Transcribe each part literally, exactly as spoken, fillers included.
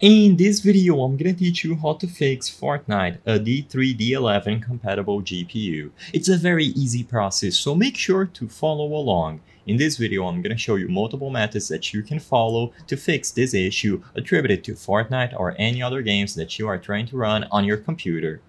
In this video, I'm gonna teach you how to fix Fortnite, a D three D eleven compatible G P U. It's a very easy process, so make sure to follow along. In this video, I'm gonna show you multiple methods that you can follow to fix this issue attributed to Fortnite or any other games that you are trying to run on your computer.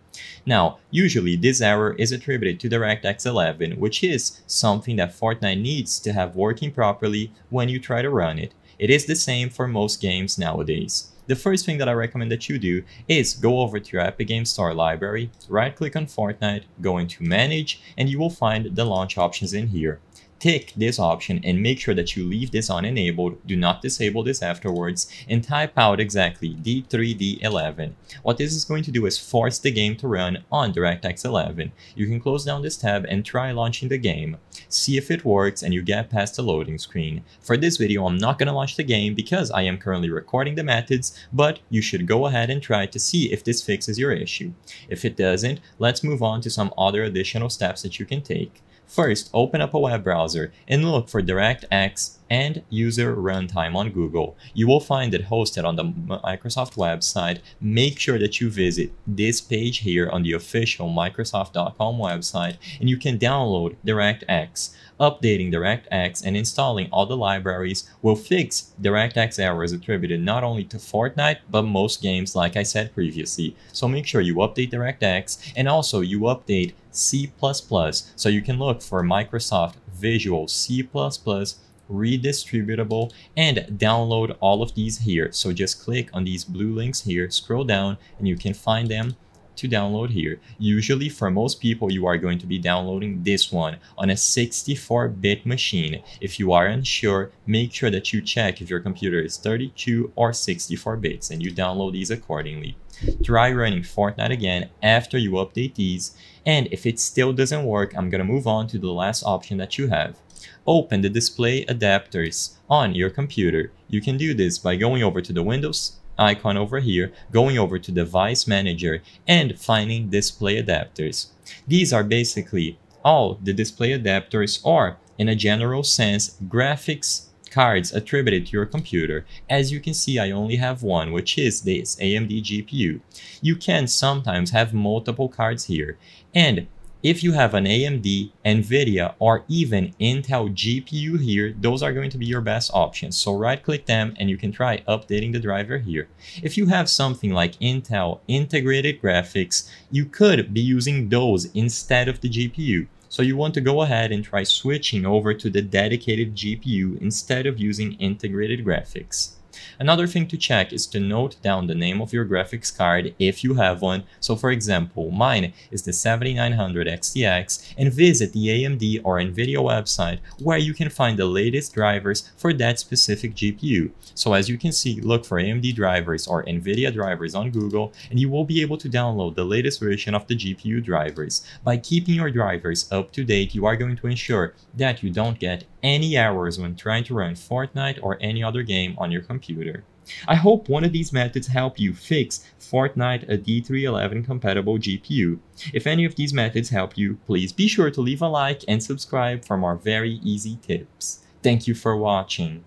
Now, usually this error is attributed to DirectX eleven, which is something that Fortnite needs to have working properly when you try to run it. It is the same for most games nowadays. The first thing that I recommend that you do is go over to your Epic Games Store library, right click on Fortnite, go into Manage, and you will find the launch options in here. Tick this option and make sure that you leave this on enabled, do not disable this afterwards, and type out exactly D three D eleven. What this is going to do is force the game to run on DirectX eleven. You can close down this tab and try launching the game. See if it works and you get past the loading screen. For this video, I'm not going to launch the game because I am currently recording the methods, but you should go ahead and try to see if this fixes your issue. If it doesn't, let's move on to some other additional steps that you can take. First, open up a web browser and look for DirectX and user runtime on Google. You will find it hosted on the Microsoft website. Make sure that you visit this page here on the official Microsoft dot com website and you can download DirectX. Updating DirectX and installing all the libraries will fix DirectX errors attributed not only to Fortnite but most games, like I said previously. So make sure you update DirectX and also you update C plus plus, so you can look for Microsoft Visual C plus plus redistributable and download all of these here. So just click on these blue links here, scroll down, and you can find them to download here. Usually for most people, you are going to be downloading this one on a sixty-four bit machine. If you are unsure, make sure that you check if your computer is thirty-two or sixty-four bits and you download these accordingly. Try running Fortnite again after you update these, and if it still doesn't work, I'm gonna move on to the last option that you have. Open the display adapters on your computer. You can do this by going over to the Windows icon over here, going over to Device Manager, and finding display adapters. These are basically all the display adapters, or in a general sense, graphics cards attributed to your computer. As you can see, I only have one, which is this A M D G P U. You can sometimes have multiple cards here, and if you have an A M D, NVIDIA, or even Intel G P U here, those are going to be your best options. So right click them and you can try updating the driver here. If you have something like Intel integrated graphics, you could be using those instead of the G P U. So you want to go ahead and try switching over to the dedicated G P U instead of using integrated graphics. Another thing to check is to note down the name of your graphics card if you have one. So for example, mine is the seventy-nine hundred X T X, and visit the A M D or NVIDIA website where you can find the latest drivers for that specific G P U. So as you can see, look for A M D drivers or NVIDIA drivers on Google and you will be able to download the latest version of the G P U drivers. By keeping your drivers up to date, you are going to ensure that you don't get any errors when trying to run Fortnite or any other game on your computer. I hope one of these methods help you fix Fortnite, a D three eleven compatible G P U. If any of these methods help you, please be sure to leave a like and subscribe for more very easy tips. Thank you for watching.